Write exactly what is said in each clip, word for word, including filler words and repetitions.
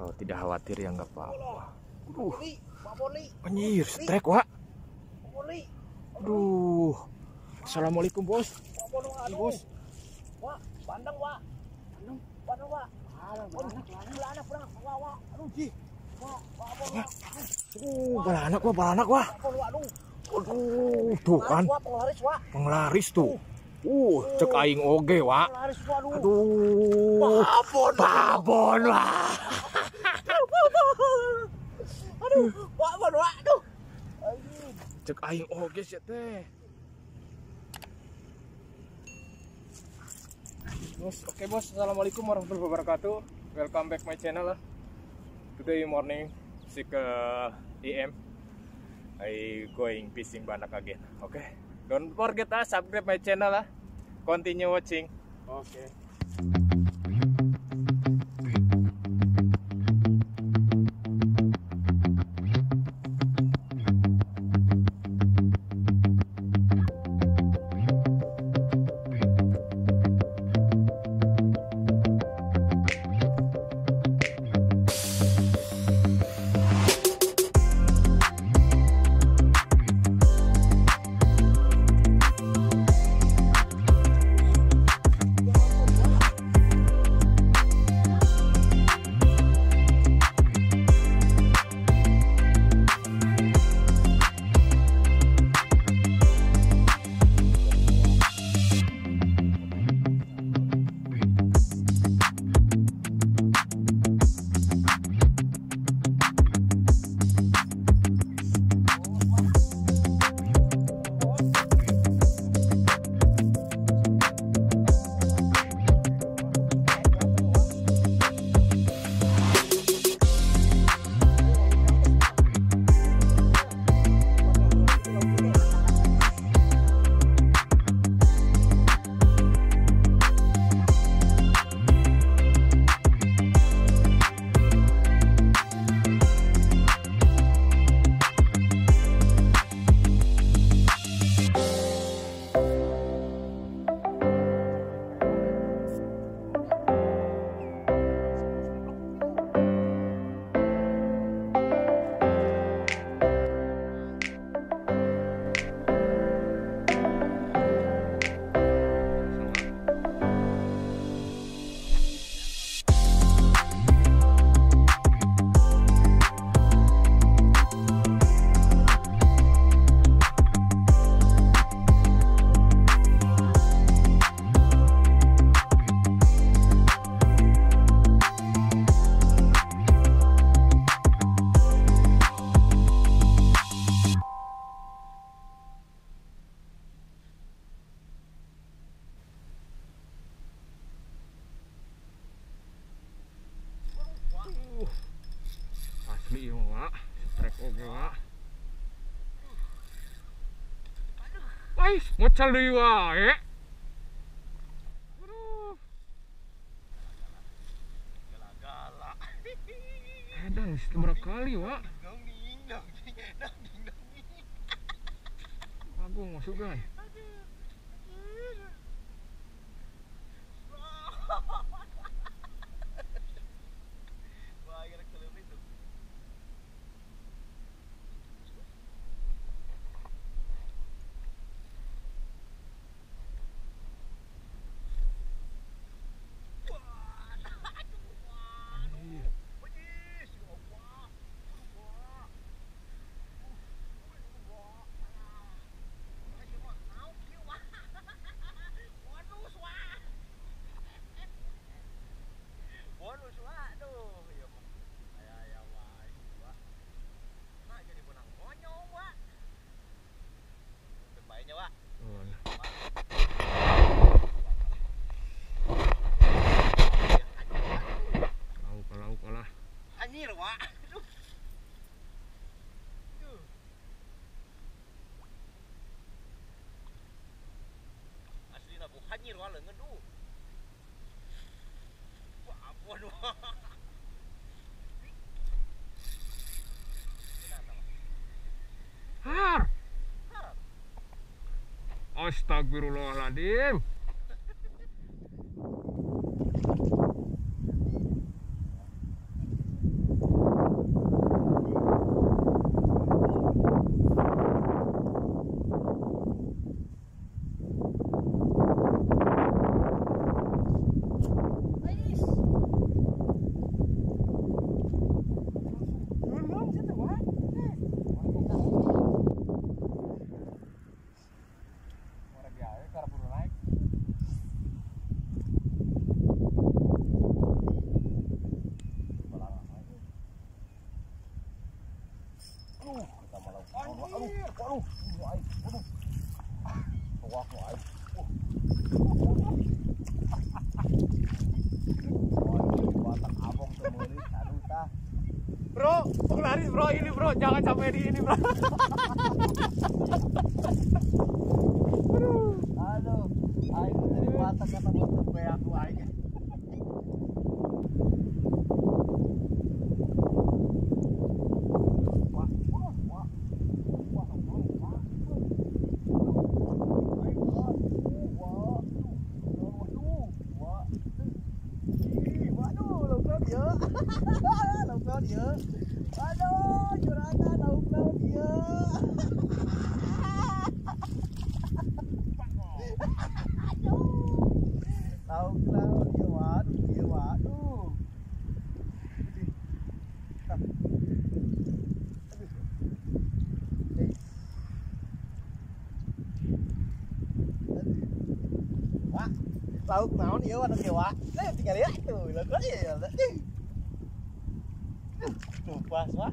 Kau tidak khawatir ya, nggak apa-apa. Aduh, anjir, strike wak. Aduh, assalamualaikum bos. Iya bos. Wah, bandang wak. Bandang wak. Uh, balanak wah, balanak wah. Aduh, tuh kan, penglaris tuh. Uh, cek aing oge wak. Aduh, babon wak. Aduh, babon wak, aduh. Cek aing oge sih teh. Bos, oke bos, assalamualaikum warahmatullahi wabarakatuh. Welcome back my channel lah. Today morning, six A M I going fishing banak again. Oke. Okay? Don't forget ah, subscribe my channel ah. Continue watching. Oke. Okay. Asli wak, strike oke wak. Wais, mocal deui wae. Aduh. Galak-galak. Edang setengah kali wak. Agung masuk kan. Anjir wah lengan tu. Wah apa tu? Har. Astagfirullahaladzim. Waduh, air, waduh. Wah, air. Bro, penglaris bro, ini bro, jangan sampai di ini bro. Aduh, air dari Batak kata botol kayak aku aja. Aduh, curahkan lauk laut dia. Aduh, lauk laut dia, waduh dia, waduh. Wah, lauk naon ieu anu dewa. Teh tinggal lihat tuh, lauk dia. Tuh pas wah.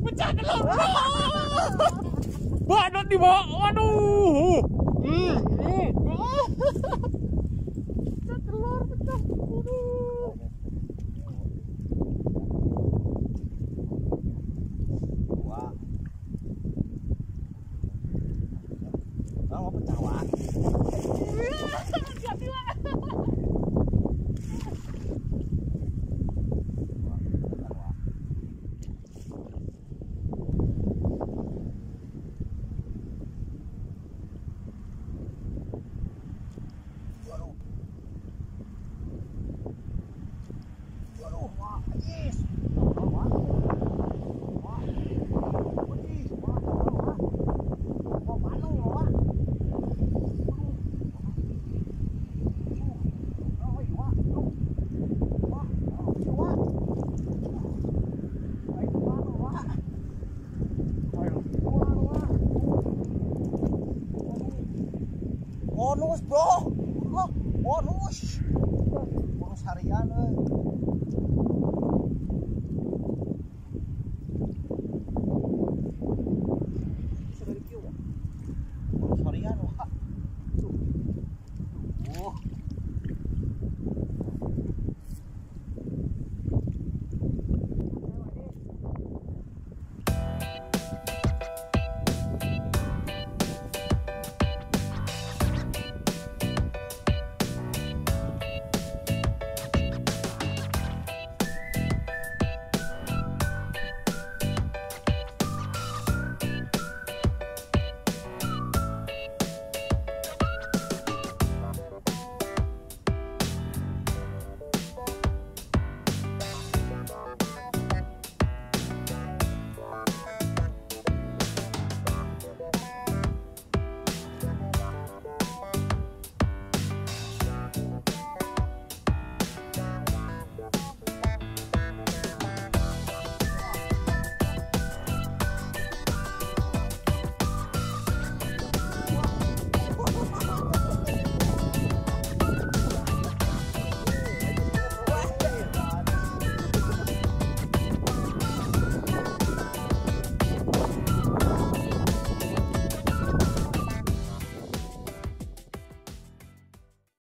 Pecah telur. Badut di bawah. Waduh. Hmm. Pecah telur, pecah. Waduh. Wah. Mau pecah wah. Bonus bro, bonus, bonus harian.